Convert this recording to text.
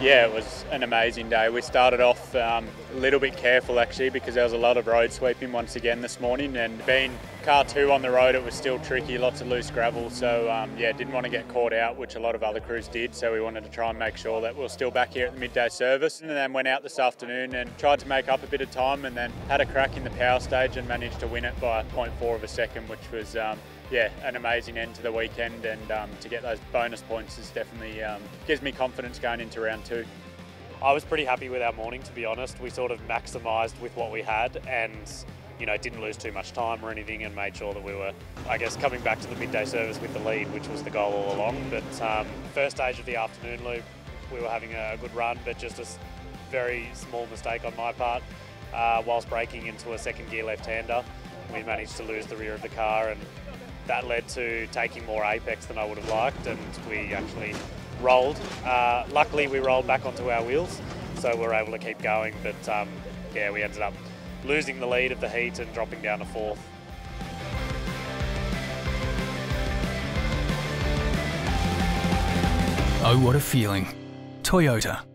Yeah, it was an amazing day. We started off a little bit careful actually because there was a lot of road sweeping once again this morning, and being car two on the road it was still tricky, lots of loose gravel, so yeah, didn't want to get caught out, which a lot of other crews did, so we wanted to try and make sure that we're still back here at the midday service. And then went out this afternoon and tried to make up a bit of time, and then had a crack in the power stage and managed to win it by 0.4 of a second, which was yeah, an amazing end to the weekend, and to get those bonus points is definitely gives me confidence going into round two. I was pretty happy with our morning, to be honest. We sort of maximised with what we had, and you know, didn't lose too much time or anything, and made sure that we were, I guess, coming back to the midday service with the lead, which was the goal all along. But first stage of the afternoon loop, we were having a good run, but just a very small mistake on my part whilst braking into a second gear left-hander. We managed to lose the rear of the car, and that led to taking more apex than I would have liked, and we actually rolled. Luckily we rolled back onto our wheels, so we were able to keep going, but yeah, we ended up losing the lead of the heat and dropping down to fourth. Oh, what a feeling. Toyota.